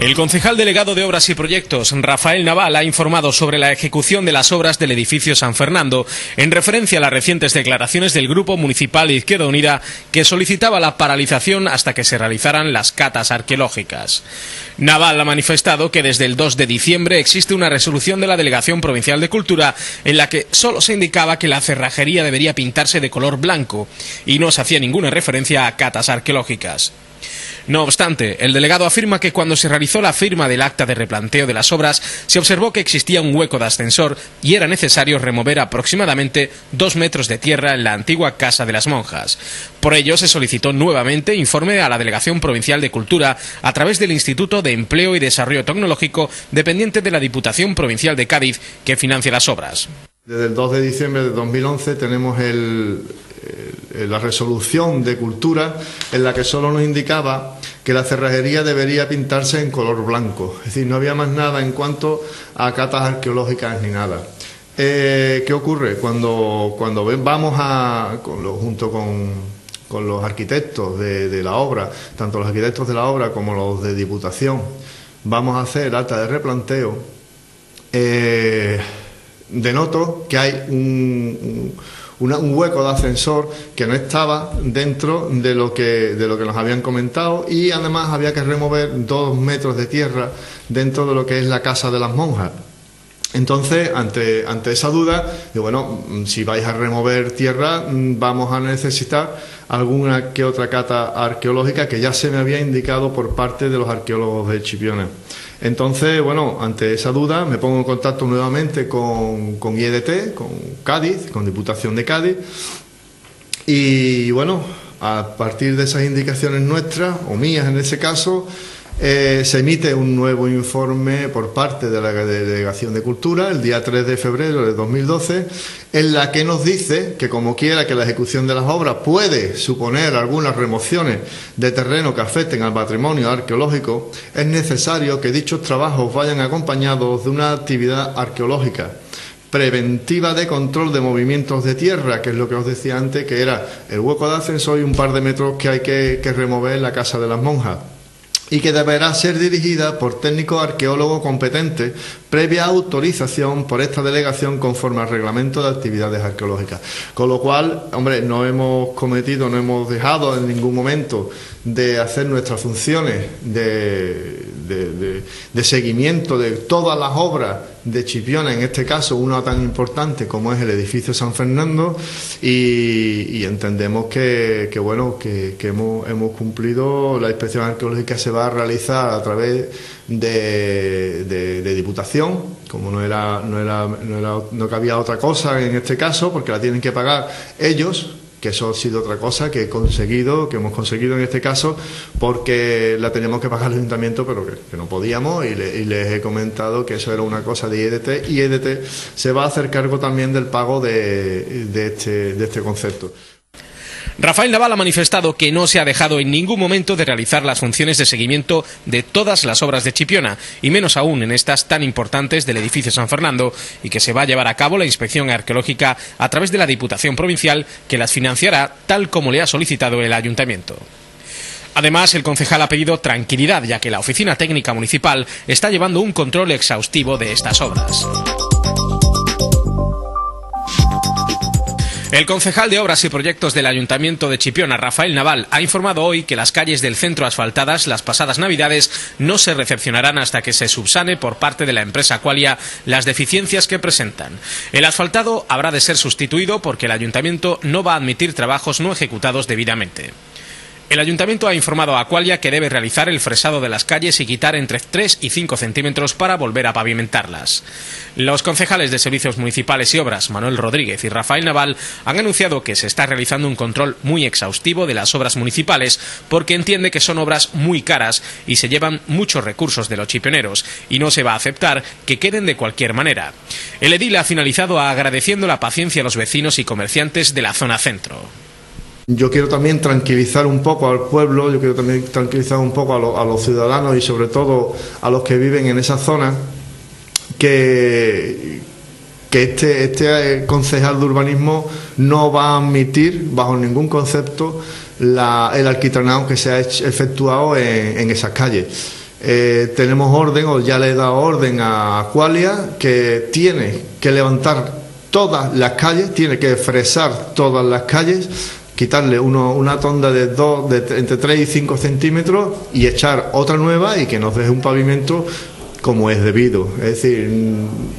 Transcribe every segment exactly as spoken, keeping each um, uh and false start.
El concejal delegado de Obras y Proyectos, Rafael Naval, ha informado sobre la ejecución de las obras del edificio San Fernando, en referencia a las recientes declaraciones del Grupo Municipal Izquierda Unida, que solicitaba la paralización hasta que se realizaran las catas arqueológicas. Naval ha manifestado que desde el dos de diciembre existe una resolución de la Delegación Provincial de Cultura en la que solo se indicaba que la cerrajería debería pintarse de color blanco y no se hacía ninguna referencia a catas arqueológicas. No obstante, el delegado afirma que cuando se realizó la firma del acta de replanteo de las obras, se observó que existía un hueco de ascensor y era necesario remover aproximadamente dos metros de tierra en la antigua Casa de las Monjas. Por ello, se solicitó nuevamente informe a la Delegación Provincial de Cultura a través del Instituto de Empleo y Desarrollo Tecnológico, dependiente de la Diputación Provincial de Cádiz, que financia las obras. Desde el dos de diciembre de dos mil once tenemos el... la resolución de cultura en la que solo nos indicaba que la cerrajería debería pintarse en color blanco, es decir, no había más nada en cuanto a catas arqueológicas ni nada. Eh, ¿Qué ocurre? Cuando, cuando vamos a, con lo, junto con, con los arquitectos de, de la obra, tanto los arquitectos de la obra como los de Diputación, vamos a hacer el acta de replanteo, eh, denoto que hay un, un Una, un hueco de ascensor que no estaba dentro de lo que de lo que nos habían comentado, y además había que remover dos metros de tierra dentro de lo que es la Casa de las Monjas. Entonces, ante, ante esa duda, yo, bueno, si vais a remover tierra, vamos a necesitar alguna que otra cata arqueológica que ya se me había indicado por parte de los arqueólogos de Chipiona. Entonces, bueno, ante esa duda me pongo en contacto nuevamente con, con I D T, con Cádiz, con Diputación de Cádiz, y bueno, a partir de esas indicaciones nuestras, o mías en ese caso, Eh, se emite un nuevo informe por parte de la Delegación de Cultura el día tres de febrero de dos mil doce, en la que nos dice que, como quiera que la ejecución de las obras puede suponer algunas remociones de terreno que afecten al patrimonio arqueológico, es necesario que dichos trabajos vayan acompañados de una actividad arqueológica preventiva de control de movimientos de tierra, que es lo que os decía antes, que era el hueco de ascensor y un par de metros que hay que, que remover en la Casa de las Monjas, y que deberá ser dirigida por técnico arqueólogo competente, previa autorización por esta delegación conforme al reglamento de actividades arqueológicas. Con lo cual, hombre, no hemos cometido, no hemos dejado en ningún momento de hacer nuestras funciones de, de, de, de seguimiento de todas las obras de Chipiona, en este caso una tan importante como es el edificio San Fernando, y, y entendemos que, que bueno, que, que hemos, hemos cumplido. La inspección arqueológica se va a realizar a través de, de, de Diputación, como no era, no era, no era, no cabía otra cosa en este caso, porque la tienen que pagar ellos, que eso ha sido otra cosa que he conseguido, que hemos conseguido en este caso, porque la teníamos que pagar al ayuntamiento, pero que, que no podíamos, y, le, y les he comentado que eso era una cosa de I D T, y I D T se va a hacer cargo también del pago de, de, este, de este concepto. Rafael Naval ha manifestado que no se ha dejado en ningún momento de realizar las funciones de seguimiento de todas las obras de Chipiona, y menos aún en estas tan importantes del edificio San Fernando, y que se va a llevar a cabo la inspección arqueológica a través de la Diputación Provincial, que las financiará tal como le ha solicitado el Ayuntamiento. Además, el concejal ha pedido tranquilidad, ya que la Oficina Técnica Municipal está llevando un control exhaustivo de estas obras. El concejal de Obras y Proyectos del Ayuntamiento de Chipiona, Rafael Naval, ha informado hoy que las calles del centro asfaltadas las pasadas Navidades no se recepcionarán hasta que se subsane por parte de la empresa Aqualia las deficiencias que presentan. El asfaltado habrá de ser sustituido porque el Ayuntamiento no va a admitir trabajos no ejecutados debidamente. El Ayuntamiento ha informado a Aqualia que debe realizar el fresado de las calles y quitar entre tres y cinco centímetros para volver a pavimentarlas. Los concejales de Servicios Municipales y Obras, Manuel Rodríguez y Rafael Naval, han anunciado que se está realizando un control muy exhaustivo de las obras municipales, porque entiende que son obras muy caras y se llevan muchos recursos de los chipioneros, y no se va a aceptar que queden de cualquier manera. El edil ha finalizado agradeciendo la paciencia a los vecinos y comerciantes de la zona centro. Yo quiero también tranquilizar un poco al pueblo, yo quiero también tranquilizar un poco a, lo, a los ciudadanos y sobre todo a los que viven en esa zona, que, que este, este concejal de urbanismo no va a admitir bajo ningún concepto la, el alquitranado que se ha hecho, efectuado en, en esas calles. Eh, tenemos orden, o ya le he dado orden a Aqualia, que tiene que levantar todas las calles, tiene que fresar todas las calles, quitarle uno, una tonda de, dos, de entre tres y cinco centímetros y echar otra nueva y que nos deje un pavimento como es debido. Es decir,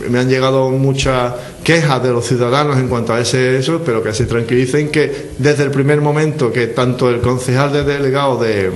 me han llegado muchas quejas de los ciudadanos en cuanto a ese eso, pero que se tranquilicen que desde el primer momento que tanto el concejal de delegado de,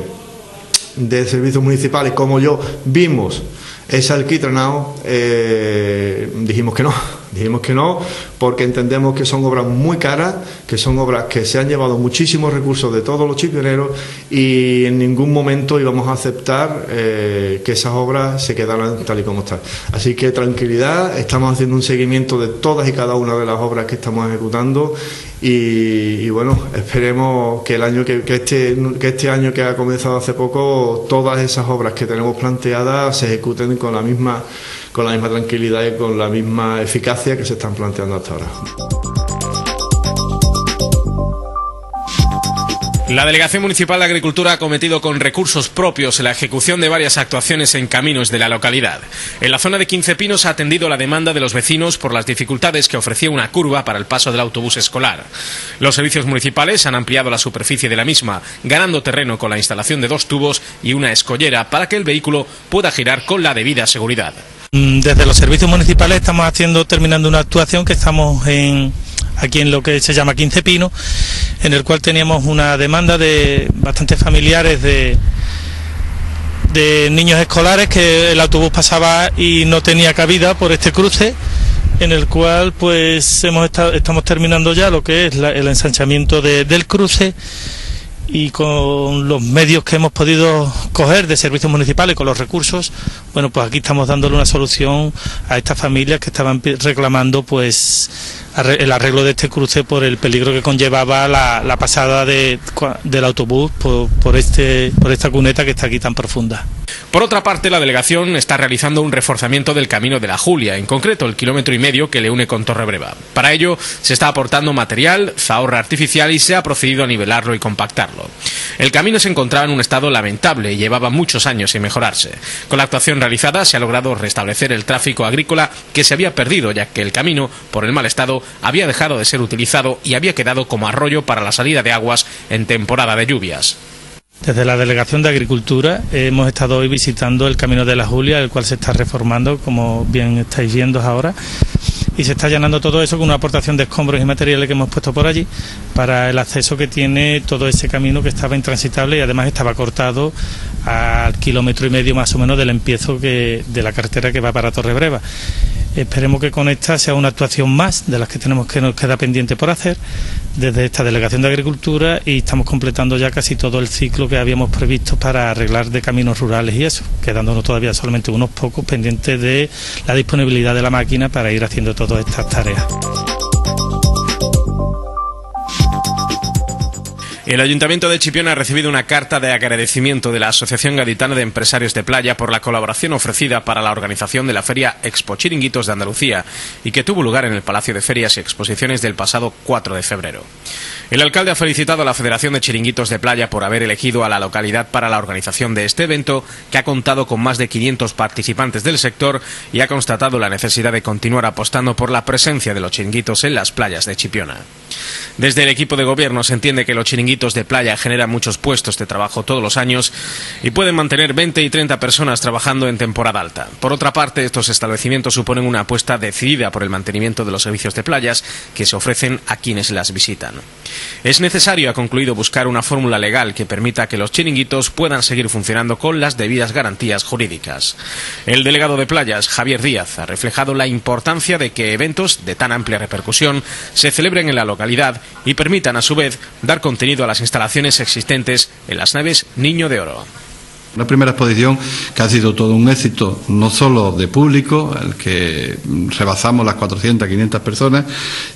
de servicios municipales como yo vimos ese alquitranado, eh, dijimos que no, dijimos que no, porque entendemos que son obras muy caras, que son obras que se han llevado muchísimos recursos de todos los chipioneros y en ningún momento íbamos a aceptar eh, que esas obras se quedaran tal y como están. Así que tranquilidad, estamos haciendo un seguimiento de todas y cada una de las obras que estamos ejecutando y, y bueno, esperemos que el año que, que, este, que este año que ha comenzado hace poco, todas esas obras que tenemos planteadas se ejecuten con la misma con la misma tranquilidad y con la misma eficacia que se están planteando hasta ahora. La Delegación Municipal de Agricultura ha cometido con recursos propios la ejecución de varias actuaciones en caminos de la localidad. En la zona de Quince Pinos ha atendido la demanda de los vecinos por las dificultades que ofrecía una curva para el paso del autobús escolar. Los servicios municipales han ampliado la superficie de la misma, ganando terreno con la instalación de dos tubos y una escollera para que el vehículo pueda girar con la debida seguridad. Desde los servicios municipales estamos haciendo, terminando una actuación que estamos en... aquí en lo que se llama Quince Pinos, en el cual teníamos una demanda de bastantes familiares de, de niños escolares que el autobús pasaba y no tenía cabida por este cruce, en el cual pues hemos estado, estamos terminando ya lo que es la, el ensanchamiento de, del cruce, y con los medios que hemos podido coger de servicios municipales, con los recursos, bueno, pues aquí estamos dándole una solución a estas familias que estaban reclamando pues el arreglo de este cruce por el peligro que conllevaba la, la pasada de, del autobús por, por, este, por esta cuneta que está aquí tan profunda. Por otra parte, la delegación está realizando un reforzamiento del Camino de la Julia, en concreto el kilómetro y medio que le une con Torrebreva. Para ello se está aportando material, zahorra artificial y se ha procedido a nivelarlo y compactarlo. El camino se encontraba en un estado lamentable y llevaba muchos años sin mejorarse. Con la actuación realizada se ha logrado restablecer el tráfico agrícola que se había perdido, ya que el camino, por el mal estado, había dejado de ser utilizado y había quedado como arroyo para la salida de aguas en temporada de lluvias. Desde la Delegación de Agricultura hemos estado hoy visitando el Camino de la Julia, el cual se está reformando, como bien estáis viendo ahora, y se está llenando todo eso con una aportación de escombros y materiales que hemos puesto por allí para el acceso que tiene todo ese camino que estaba intransitable y además estaba cortado al kilómetro y medio más o menos del empiezo que, de la carretera que va para Torrebreva. Esperemos que con esta sea una actuación más de las que tenemos que nos queda pendiente por hacer desde esta Delegación de Agricultura, y estamos completando ya casi todo el ciclo que habíamos previsto para arreglar de caminos rurales y eso, quedándonos todavía solamente unos pocos pendientes de la disponibilidad de la máquina para ir haciendo todas estas tareas. El Ayuntamiento de Chipiona ha recibido una carta de agradecimiento de la Asociación Gaditana de Empresarios de Playa por la colaboración ofrecida para la organización de la Feria Expo Chiringuitos de Andalucía y que tuvo lugar en el Palacio de Ferias y Exposiciones del pasado cuatro de febrero. El alcalde ha felicitado a la Federación de Chiringuitos de Playa por haber elegido a la localidad para la organización de este evento, que ha contado con más de quinientos participantes del sector y ha constatado la necesidad de continuar apostando por la presencia de los chiringuitos en las playas de Chipiona. Desde el equipo de gobierno se entiende que los chiringuitos de playa generan muchos puestos de trabajo todos los años y pueden mantener veinte y treinta personas trabajando en temporada alta. Por otra parte, estos establecimientos suponen una apuesta decidida por el mantenimiento de los servicios de playas que se ofrecen a quienes las visitan. Es necesario, ha concluido, buscar una fórmula legal que permita que los chiringuitos puedan seguir funcionando con las debidas garantías jurídicas. El delegado de playas, Javier Díaz, ha reflejado la importancia de que eventos de tan amplia repercusión se celebren en la localidad y permitan a su vez dar contenido a las instalaciones existentes en las naves Niño de Oro. Una primera exposición que ha sido todo un éxito, no solo de público, al que rebasamos las cuatrocientas, quinientas personas,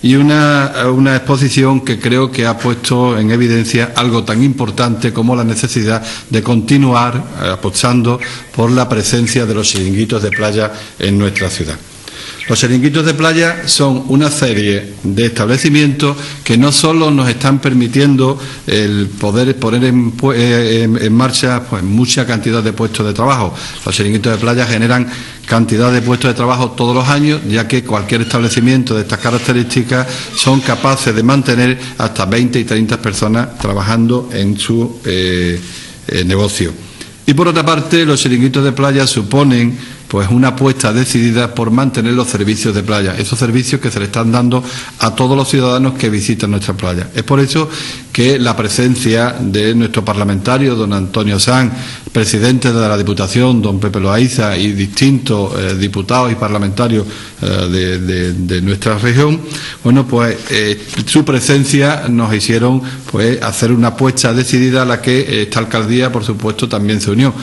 y una, una exposición que creo que ha puesto en evidencia algo tan importante como la necesidad de continuar apostando por la presencia de los chiringuitos de playa en nuestra ciudad. Los chiringuitos de playa son una serie de establecimientos que no solo nos están permitiendo el poder poner en, en, en marcha pues mucha cantidad de puestos de trabajo. Los chiringuitos de playa generan cantidad de puestos de trabajo todos los años, ya que cualquier establecimiento de estas características son capaces de mantener hasta veinte y treinta personas trabajando en su eh, eh, negocio. Y por otra parte, los chiringuitos de playa suponen pues una apuesta decidida por mantener los servicios de playa, esos servicios que se le están dando a todos los ciudadanos que visitan nuestra playa. Es por eso que la presencia de nuestro parlamentario, don Antonio Sanz, presidente de la Diputación, don Pepe Loaiza, y distintos eh, diputados y parlamentarios eh, de, de, de nuestra región, bueno, pues eh, su presencia nos hicieron pues hacer una apuesta decidida a la que esta alcaldía, por supuesto, también se unió.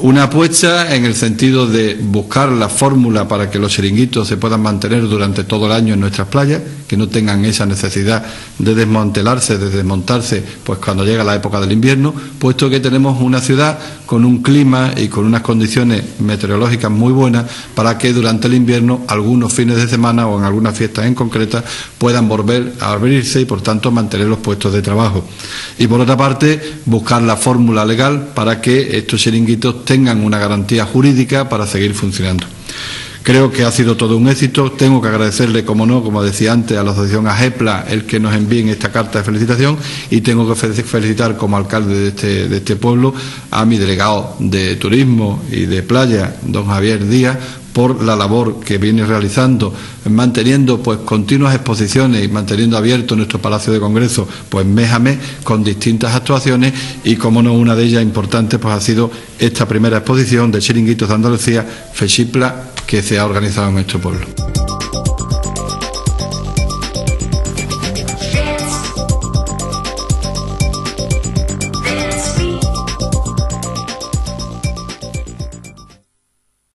Una apuesta en el sentido de buscar la fórmula para que los chiringuitos se puedan mantener durante todo el año en nuestras playas, que no tengan esa necesidad de desmantelarse, de desmontarse, pues cuando llega la época del invierno, puesto que tenemos una ciudad con un clima y con unas condiciones meteorológicas muy buenas para que durante el invierno, algunos fines de semana o en algunas fiestas en concreta, puedan volver a abrirse y, por tanto, mantener los puestos de trabajo. Y, por otra parte, buscar la fórmula legal para que estos chiringuitos tengan una garantía jurídica para seguir funcionando. Creo que ha sido todo un éxito. Tengo que agradecerle, como no, como decía antes, a la Asociación AGEPLA el que nos envíen esta carta de felicitación, y tengo que felicitar como alcalde de este, de este pueblo a mi delegado de Turismo y de Playa, don Javier Díaz, por la labor que viene realizando, manteniendo pues continuas exposiciones y manteniendo abierto nuestro Palacio de Congreso pues mes a mes con distintas actuaciones, y como no, una de ellas importante pues ha sido esta primera exposición de chiringuitos de Andalucía, Fechipla, que se ha organizado en nuestro pueblo.